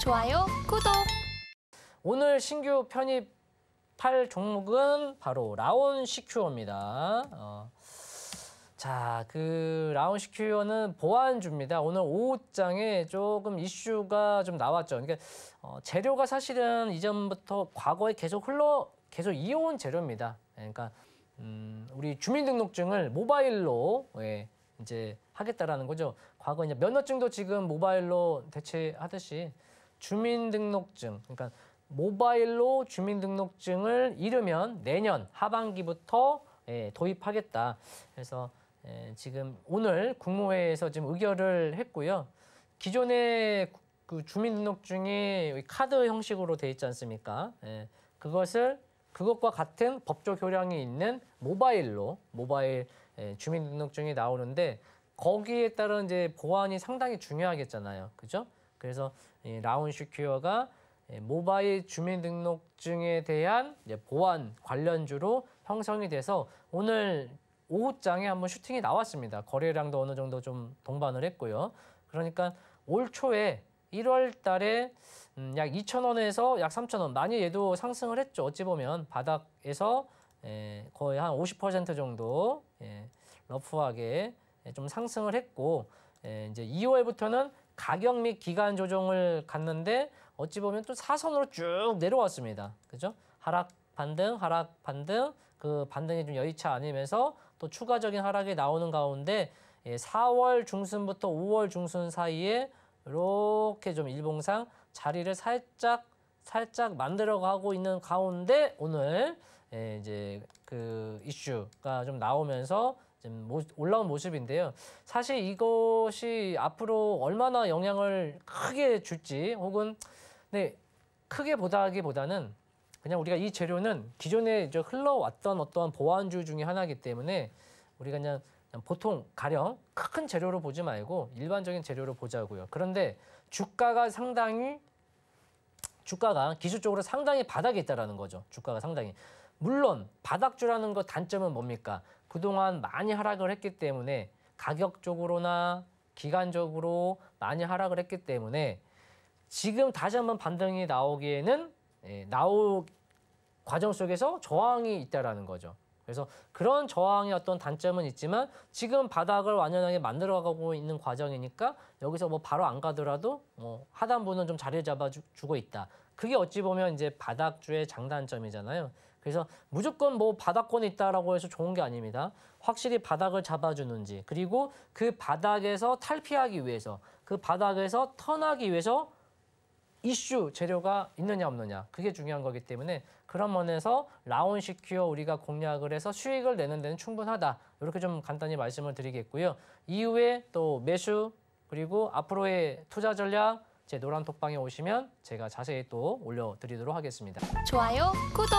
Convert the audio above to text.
좋아요, 구독! 오늘 신규 편입할 종목은 바로 라온시큐어입니다. 자, 그 라온시큐어는 보안주입니다. 오늘 오후장에 조금 이슈가 좀 나왔죠. 그러니까 재료가 사실은 이전부터 과거에 계속 이어온 재료입니다. 그러니까 우리 주민등록증을 모바일로 이제 하겠다라는 거죠. 과거 이제 면허증도 지금 모바일로 대체하듯이 주민등록증, 그러니까 모바일로 주민등록증을 이르면 내년 하반기부터 도입하겠다. 그래서 지금 오늘 국무회의에서 지금 의결을 했고요. 기존의 그 주민등록증이 카드 형식으로 돼 있지 않습니까? 그것과 같은 법적 효량이 있는 모바일 주민등록증이 나오는데 거기에 따른 이제 보안이 상당히 중요하겠잖아요, 그죠? 그래서 라온시큐어가 모바일 주민등록증에 대한 보안 관련주로 형성이 돼서 오늘 오후장에 한번 슈팅이 나왔습니다. 거래량도 어느 정도 좀 동반을 했고요. 그러니까 올 초에 1월 달에 약 2,000원에서 약 3,000원, 많이 얘도 상승을 했죠. 어찌 보면 바닥에서 거의 한 50% 정도 러프하게 좀 상승을 했고, 이제 2월부터는 가격 및 기간 조정을 갔는데 어찌 보면 또 사선으로 쭉 내려왔습니다. 그죠? 하락 반등, 그 반등이 좀 여의치 않으면서 또 추가적인 하락이 나오는 가운데 4월 중순부터 5월 중순 사이에 이렇게 좀 일봉상 자리를 살짝 만들어가고 있는 가운데 오늘 이제 그 이슈가 좀 나오면서 지금 올라온 모습인데요. 사실 이것이 앞으로 얼마나 영향을 크게 줄지, 혹은 크게 보다기보다는 그냥 우리가 이 재료는 기존에 이제 흘러왔던 어떠한 보완주 중에 하나이기 때문에 우리가 그냥 보통 가령 큰 재료로 보지 말고 일반적인 재료로 보자고요. 그런데 주가가 기술적으로 상당히 바닥에 있다라는 거죠. 주가가 상당히. 물론 바닥주라는 거 단점은 뭡니까? 그동안 많이 하락을 했기 때문에 가격적으로나 기간적으로 많이 하락을 했기 때문에 지금 다시 한번 반등이 나오기에는 나올 과정 속에서 저항이 있다라는 거죠. 그래서 그런 저항의 어떤 단점은 있지만 지금 바닥을 완연하게 만들어가고 있는 과정이니까 여기서 뭐 바로 안 가더라도 뭐 하단부는 좀 자리를 잡아주고 있다. 그게 어찌 보면 이제 바닥주의 장단점이잖아요. 그래서 무조건 뭐 바닥권에 있다라고 해서 좋은 게 아닙니다. 확실히 바닥을 잡아주는지, 그리고 그 바닥에서 탈피하기 위해서, 그 바닥에서 턴하기 위해서 이슈 재료가 있느냐 없느냐, 그게 중요한 거기 때문에 그런 면에서 라온시큐어 우리가 공략을 해서 수익을 내는 데는 충분하다, 이렇게 좀 간단히 말씀을 드리겠고요. 이후에 또 매수, 그리고 앞으로의 투자 전략 제 노란 톡방에 오시면 제가 자세히 또 올려드리도록 하겠습니다. 좋아요, 구독!